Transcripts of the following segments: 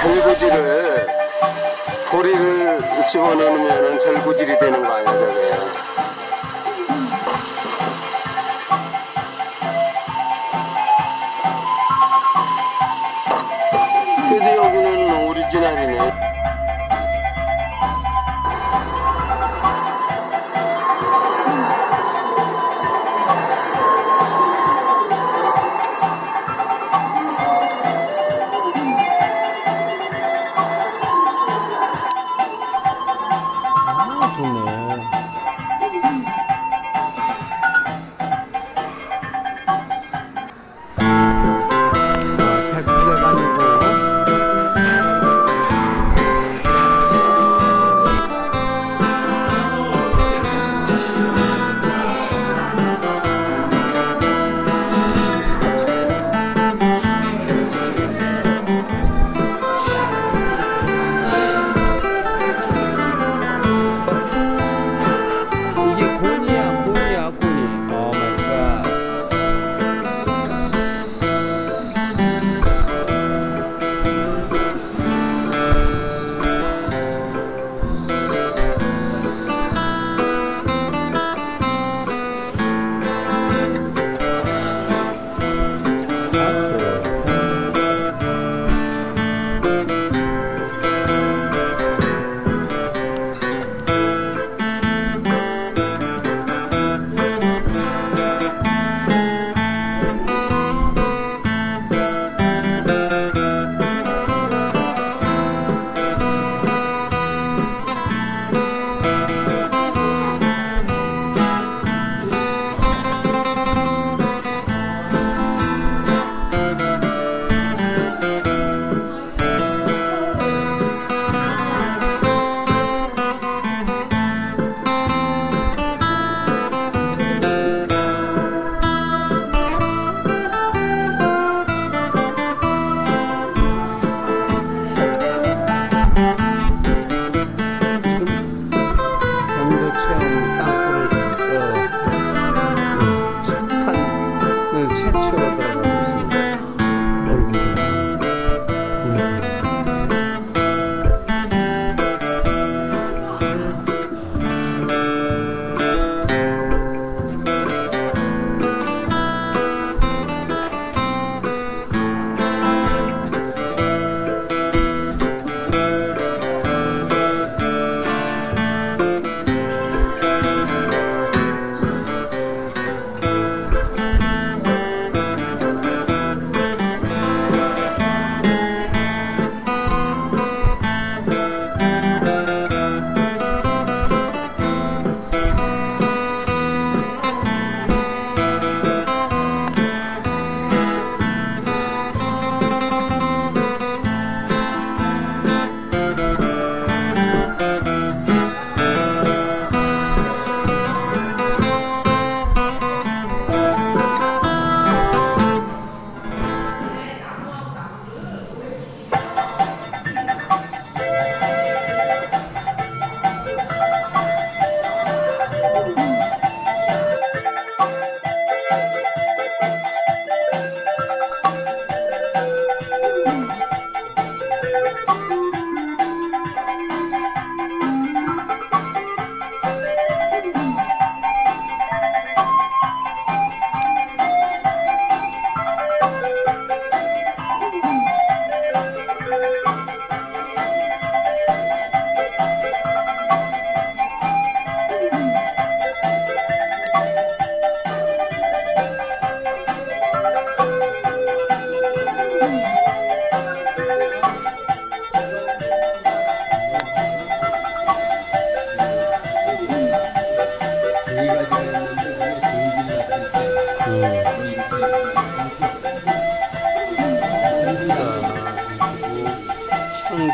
절구질을 고리를 집어넣으면 절구질이 되는 거 아니야, 저게. 근데 여기는 오리지널이네.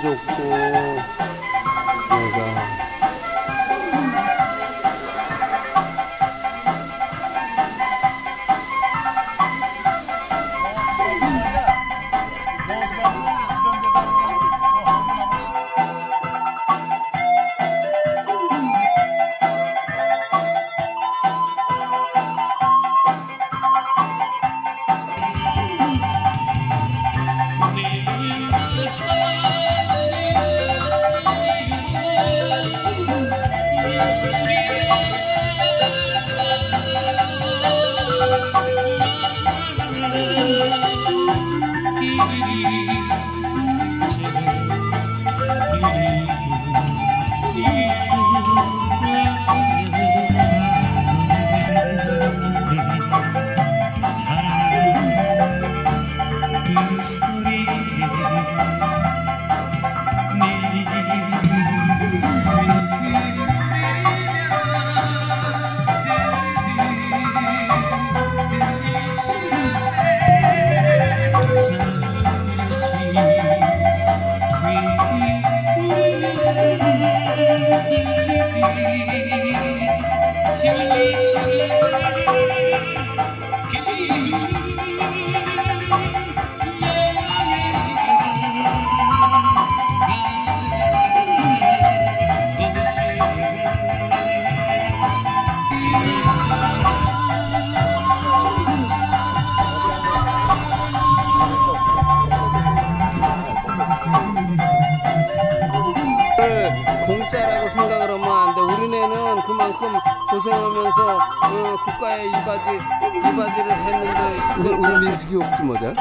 좋고 내가 공짜라고 생각을 하면 안 돼. 우리네는 그만큼 고생하면서 국가에 이바지를 했는데. 우리 민식이 없지 뭐죠?